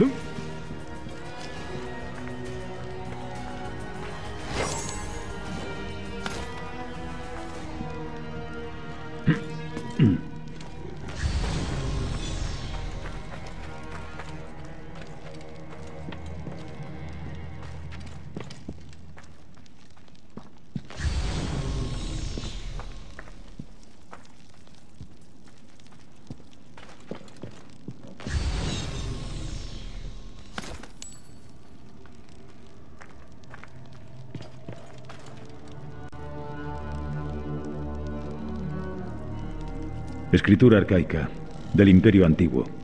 Cool. Escritura arcaica, del Imperio Antiguo.